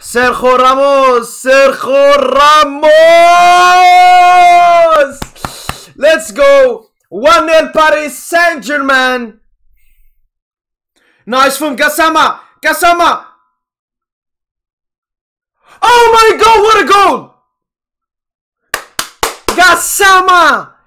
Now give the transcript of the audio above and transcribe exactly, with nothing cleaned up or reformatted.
Sergio Ramos! Sergio Ramos! Let's go! one nil Paris Saint-Germain! Nice from Gassama! Gassama! Oh my god, what a goal! Gassama!